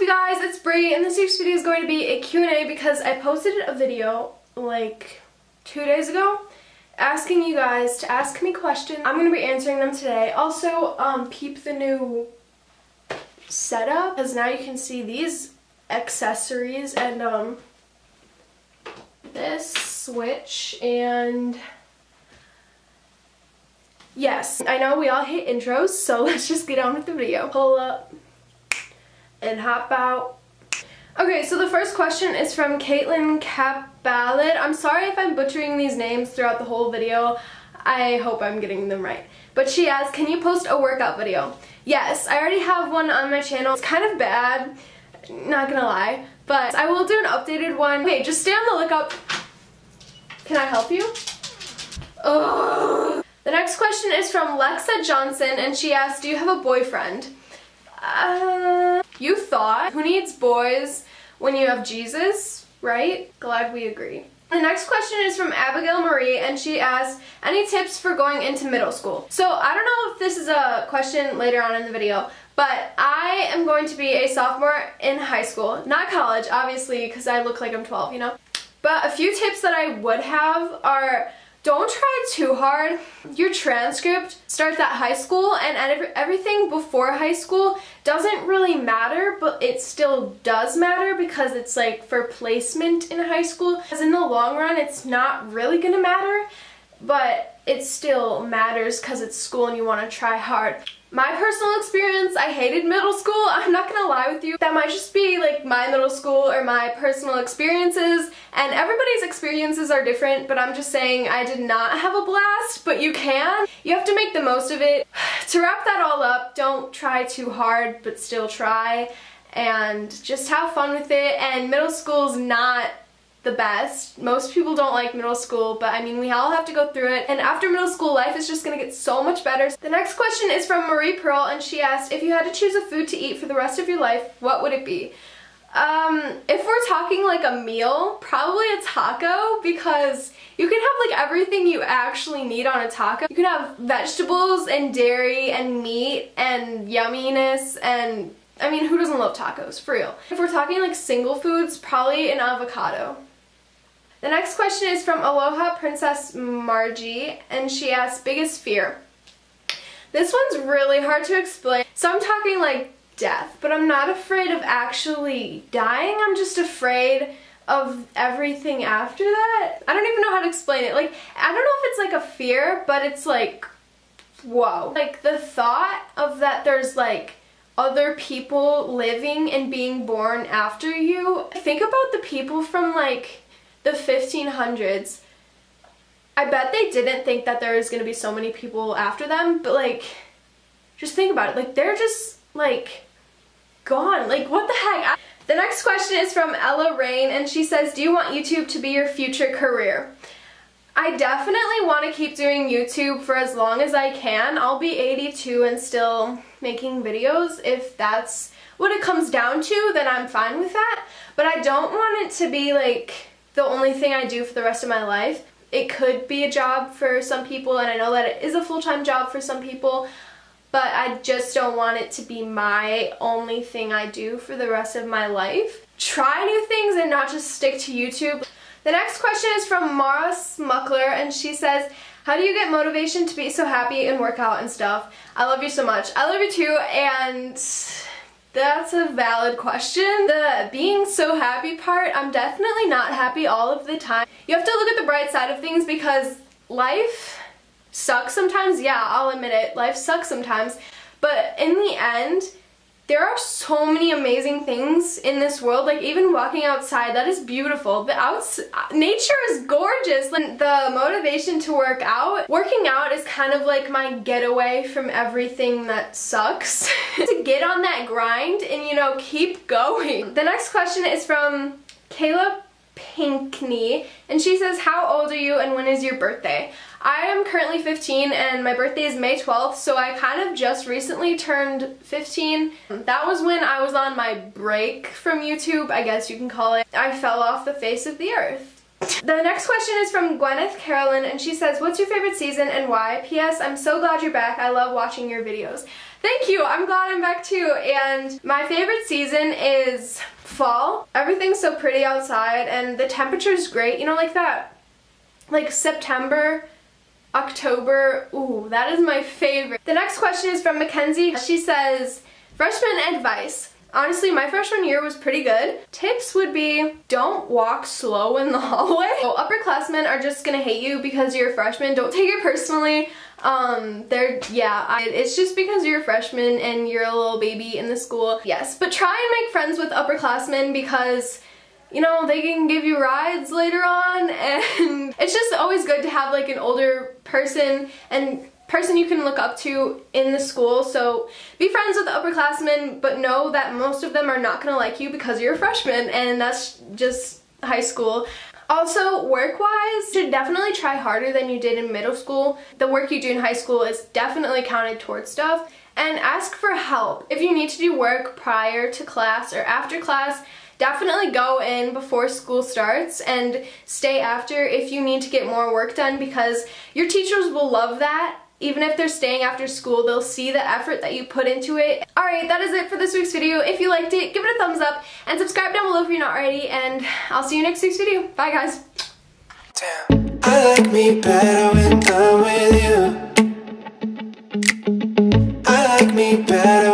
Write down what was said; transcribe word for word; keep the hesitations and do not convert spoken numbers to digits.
what's up, guys? It's Bri, and this week's video is going to be a Q and A because I posted a video like two days ago asking you guys to ask me questions. I'm going to be answering them today. Also, um, peep the new setup because now you can see these accessories and um, this switch and... Yes, I know we all hate intros, so let's just get on with the video. Pull up and hop out. Okay, so the first question is from Caitlin Capballad. I'm sorry if I'm butchering these names throughout the whole video. I hope I'm getting them right. But she asks, can you post a workout video? Yes, I already have one on my channel. It's kind of bad, not gonna lie, but I will do an updated one. Okay, just stay on the lookout. Can I help you? Ugh. The next question is from Lexa Johnson, and she asks, do you have a boyfriend? Uh, you thought, who needs boys when you have Jesus, right? Glad we agree. The next question is from Abigail Marie, and she asks, any tips for going into middle school? So I don't know if this is a question later on in the video, but I am going to be a sophomore in high school, not college, obviously, because I look like I'm twelve, you know? But a few tips that I would have are, don't try too hard. Your transcript starts at high school, and everything before high school doesn't really matter, but it still does matter because it's like for placement in high school. Because in the long run, it's not really gonna matter, but it still matters because it's school and you wanna try hard. My personal experience, I hated middle school. I'm not gonna lie with you. That might just be like my middle school or my personal experiences, and everybody's experiences are different, but I'm just saying I did not have a blast, but you can. You have to make the most of it. To wrap that all up, don't try too hard, but still try, and just have fun with it, and middle school's not the best. Most people don't like middle school, but I mean, we all have to go through it, and after middle school, life is just gonna get so much better. The next question is from Marie Pearl, and she asked, if you had to choose a food to eat for the rest of your life, what would it be? Um, if we're talking like a meal, probably a taco, because you can have like everything you actually need on a taco. You can have vegetables and dairy and meat and yumminess, and I mean, who doesn't love tacos, for real? If we're talking like single foods, probably an avocado. The next question is from Aloha Princess Margie, and she asks, biggest fear. This one's really hard to explain, so I'm talking like death, but I'm not afraid of actually dying, I'm just afraid of everything after that. I don't even know how to explain it. Like, I don't know if it's like a fear, but it's like, whoa. Like the thought of that there's like other people living and being born after you. Think about the people from like the fifteen hundreds. I bet they didn't think that there was gonna be so many people after them, but like, just think about it. Like, they're just like gone. Like, what the heck? I the next question is from Ella Rain, and she says, do you want YouTube to be your future career? I definitely want to keep doing YouTube for as long as I can. I'll be eighty-two and still making videos. If that's what it comes down to, then I'm fine with that. But I don't want it to be like the only thing I do for the rest of my life. It could be a job for some people, and I know that it is a full-time job for some people, but I just don't want it to be my only thing I do for the rest of my life. Try new things and not just stick to YouTube. The next question is from Mara Smuckler, and she says, how do you get motivation to be so happy and work out and stuff? I love you so much. I love you too, and that's a valid question. The being so happy part, I'm definitely not happy all of the time. You have to look at the bright side of things because life sucks sometimes. Yeah, I'll admit it. Life sucks sometimes. But in the end, there are so many amazing things in this world, like even walking outside, that is beautiful. The outs nature is gorgeous. Like, the motivation to work out, working out is kind of like my getaway from everything that sucks. To get on that grind and, you know, keep going. The next question is from Kayla Pinkney, and she says, how old are you and when is your birthday? I am currently fifteen, and my birthday is May twelfth, so I kind of just recently turned fifteen. That was when I was on my break from YouTube, I guess you can call it. I fell off the face of the earth. The next question is from Gwyneth Carolyn, and she says, what's your favorite season and why? P S. I'm so glad you're back. I love watching your videos. Thank you. I'm glad I'm back too. And my favorite season is fall. Everything's so pretty outside and the temperature's great. You know, like that, like September, October. Ooh, that is my favorite. The next question is from Mackenzie. She says, freshman advice. Honestly, my freshman year was pretty good. Tips would be, don't walk slow in the hallway. So upperclassmen are just gonna hate you because you're a freshman. Don't take it personally. Um, they're, yeah, I, it's just because you're a freshman and you're a little baby in the school. Yes, but try and make friends with upperclassmen because, you know, they can give you rides later on, and it's just always good to have like an older person and person you can look up to in the school. So be friends with the upperclassmen, but know that most of them are not gonna like you because you're a freshman, and that's just high school. Also, work-wise, you should definitely try harder than you did in middle school. The work you do in high school is definitely counted towards stuff. And ask for help. If you need to do work prior to class or after class, definitely go in before school starts and stay after if you need to get more work done, because your teachers will love that. Even if they're staying after school, they'll see the effort that you put into it. Alright, that is it for this week's video. If you liked it, give it a thumbs up and subscribe down below if you're not already, and I'll see you next week's video. Bye, guys. Damn. I like me better when I'm with you. I like me better.